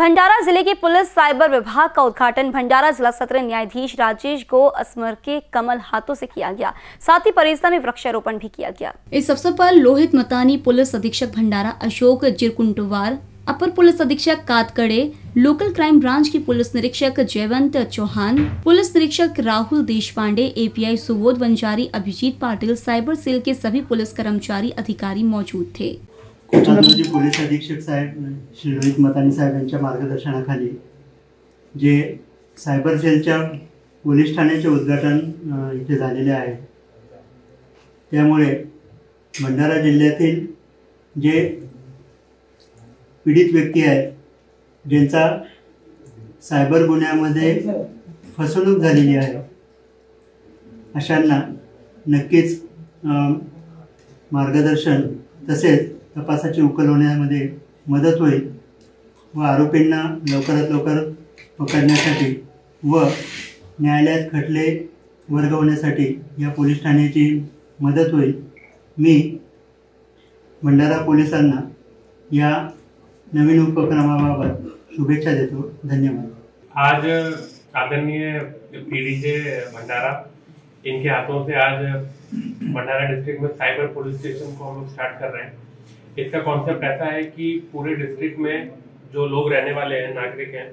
भंडारा जिले की police cyber विभाग का उद्घाटन भंडारा जिला सत्र न्यायाधीश राजेश गो अस्मर के कमल हाथों से किया गया। साथ ही परिसर में वृक्षारोपण भी किया गया। इस अवसर पर रोहित मतानी पुलिस अधीक्षक भंडारा, अशोक जिरकुंटवार अपर पुलिस अधीक्षक कातकड़े, लोकल क्राइम ब्रांच की पुलिस निरीक्षक जयवंत चौहान, पुलिस निरीक्षक Rahul Deshpande, API Subodh Vanjari, Abhijit Patil, cyber cell के सभी पुलिस कर्मचारी अधिकारी मौजूद थे। कोल्हापूरचे पोलीस अधीक्षक साहेब श्री रोहित मतानी साहेब यांच्या मार्गदर्शनाखाली जे सायबर सेलच्या पोलीस ठाण्याचे उद्घाटन इथे झालेले आहे, त्यामुळे भंडारा जिल्ह्यातील जे पीडित व्यक्ती आहेत ज्यांचा सायबर गुन्ह्यामध्ये फसवणूक झालेली आहे अशांना नक्कीच मार्गदर्शन तसेच तपासाची उकल होण्यामध्ये मदत होईल व आरोपींना लवकरात लवकर पकडण्यासाठी व न्यायालयात खटले वर्गवण्यासाठी या पोलीस ठाण्याची मदत होईल। मी भंडारा पोलिसांना या नवीन उपक्रमाबाबत शुभेच्छा देतो। धन्यवाद। आज आदरणीय पीडीजे भंडारा इनके हाथों से आज भंडारा डिस्ट्रिक्ट में साइबर पुलिस स्टेशन को हम लोग स्टार्ट कर रहे हैं। इसका कॉन्सेप्ट ऐसा है कि पूरे डिस्ट्रिक्ट में जो लोग रहने वाले हैं, नागरिक हैं,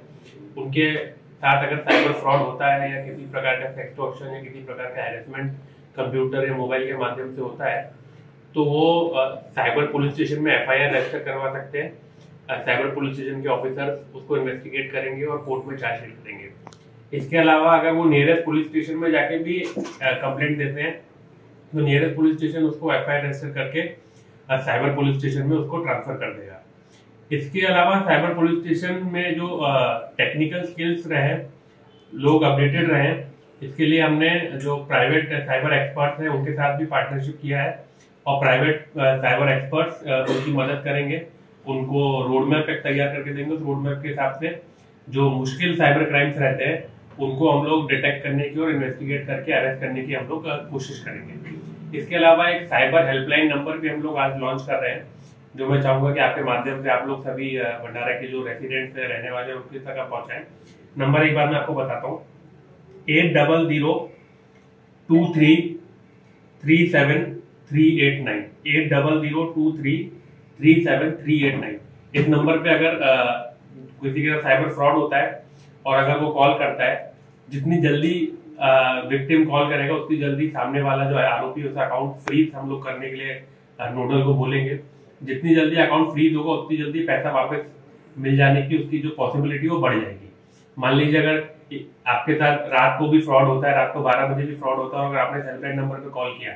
उनके साथ अगर साइबर फ्रॉड होता है या किसी प्रकार का एक्सटॉर्शन या किसी प्रकार का हैरेसमेंट कंप्यूटर या मोबाइल के माध्यम से होता है तो वो साइबर पुलिस स्टेशन में एफआईआर रजिस्टर करवा सकते हैं। साइबर पुलिस स्टेशन के ऑफिसर उसको इन्वेस्टिगेट करेंगे और कोर्ट में चार्जशीट करेंगे। इसके अलावा अगर वो नियरेस्ट पुलिस स्टेशन में जाके भी कंप्लेंट देते हैं तो नियरेस्ट पुलिस स्टेशन उसको एफआईआर रजिस्टर करके साइबर पुलिस स्टेशन में उसको ट्रांसफर कर देगा। इसके अलावा साइबर पुलिस स्टेशन में जो टेक्निकल स्किल्स रहे, लोग अपडेटेड रहे, इसके लिए हमने जो प्राइवेट साइबर एक्सपर्ट्स हैं उनके साथ भी पार्टनरशिप किया है और प्राइवेट साइबर एक्सपर्ट्स उनकी मदद करेंगे, उनको रोड मैप तैयार करके देंगे। उस रोड मैप के हिसाब से जो मुश्किल साइबर क्राइम्स रहते हैं उनको हम लोग डिटेक्ट करने की और इन्वेस्टिगेट करके अरेस्ट करने की हम लोग कोशिश करेंगे। इसके अलावा एक साइबर हेल्पलाइन नंबर भी हम लोग आज लॉन्च कर रहे हैं, जो मैं चाहूँगा कि आपके माध्यम से आप लोग सभी भंडारा के जो रेसिडेंट्स रहने वाले हैं उनके तक आप पहुँचाएं। नंबर एक बार मैं आपको बताता हूँ, 800233738 9 800233738 9। इस नंबर पर अगर किसी के साथ साइबर फ्रॉड होता है और अगर वो कॉल करता है, जितनी जल्दी विक्टिम कॉल करेगा उतनी जल्दी सामने वाला जो है आरोपी उसका अकाउंट फ्रीज हम लोग करने के लिए नोडल को बोलेंगे। जितनी जल्दी अकाउंट फ्रीज होगा उतनी जल्दी पैसा वापस मिल जाने की उसकी जो पॉसिबिलिटी वो बढ़ जाएगी। मान लीजिए अगर आपके साथ रात को भी फ्रॉड होता है, रात को 12 बजे भी फ्रॉड होता है, अगर आपने हेल्पलाइन नंबर पर कॉल किया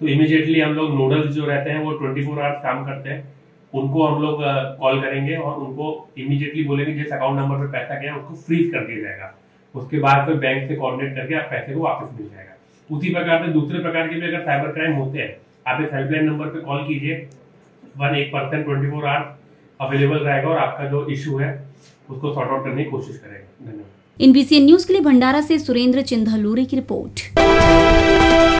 तो इमीडिएटली हम लोग नोडल्स जो रहते हैं वो 24 आवर्स काम करते हैं, उनको हम लोग कॉल करेंगे और उनको इमीडिएटली बोलेंगे जिस अकाउंट नंबर पे पैसा गया उसको फ्रीज कर दिया जाएगा। उसके बाद फिर बैंक से कोऑर्डिनेट करके आप पैसे को वापस मिल जाएगा। उसी प्रकार से दूसरे प्रकार के भी अगर साइबर क्राइम होते हैं, आप इस हेल्पलाइन नंबर पे कॉल कीजिए, 1 पर्सन 24 आवर्स अवेलेबल रहेगा और आपका जो इशू है उसको सॉर्ट आउट करने की कोशिश करेगा। धन्यवाद। INBCN न्यूज के लिए भंडारा से सुरेंद्र चिंधलूरे की रिपोर्ट।